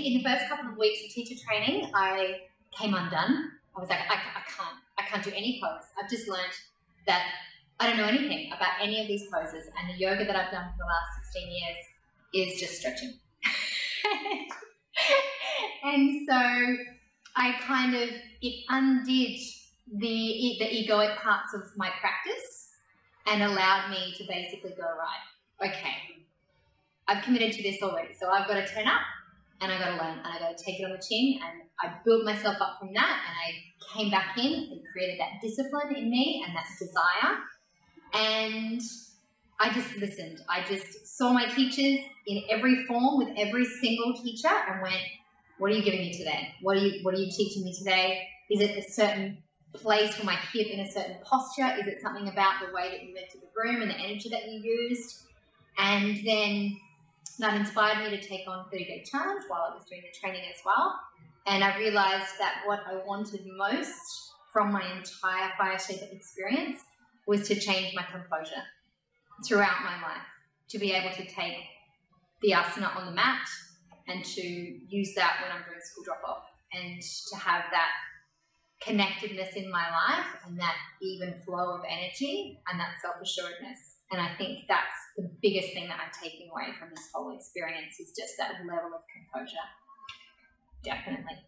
In the first couple of weeks of teacher training, I came undone. I was like, I can't do any pose. I've just learned that I don't know anything about any of these poses, and the yoga that I've done for the last 16 years is just stretching. And so I kind of, it undid the egoic parts of my practice and allowed me to basically go, right, okay, I've committed to this already, so I've got to turn up. And I got to learn, and I got to take it on the chin, and I built myself up from that, and I came back in and created that discipline in me and that desire, and I just listened. I just saw my teachers in every form with every single teacher and went, what are you giving me today? What are you teaching me today? Is it a certain place for my hip in a certain posture? Is it something about the way that you went to the room and the energy that you used? And then that inspired me to take on 30-day challenge while I was doing the training as well. And I realized that what I wanted most from my entire Fireshaper experience was to change my composure throughout my life, to be able to take the asana on the mat and to use that when I'm doing school drop-off, and to have that connectedness in my life and that even flow of energy and that self-assuredness. And I think that's the biggest thing that I'm taking away from this whole experience, is just that level of composure. Definitely.